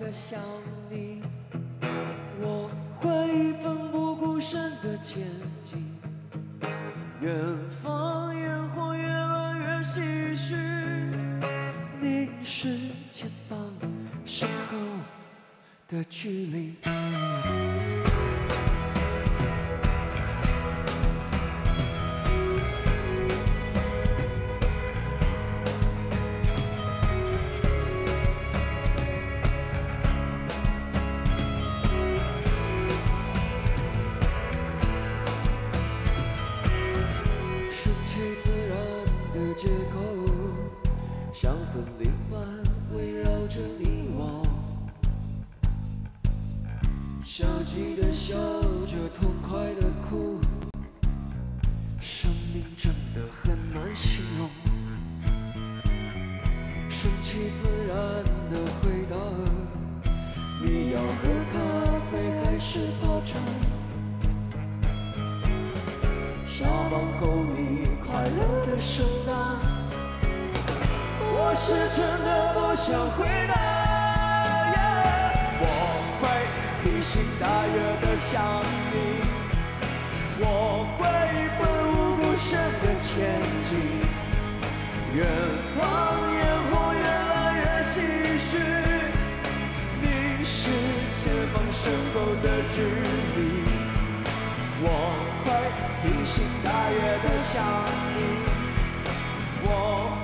的想你，我会奋不顾身的前进，远方烟火越来越唏嘘，你是前方身后的距离。 笑着痛快的哭，生命真的很难形容。顺其自然的回答，你要喝咖啡还是泡茶？下班后你快乐的声呐，我是真的不想回答。 披星戴月的想你，我会奋不顾身的前进。远方烟火越来越唏嘘，你是前方身后的距离。我会披星戴月的想你，我。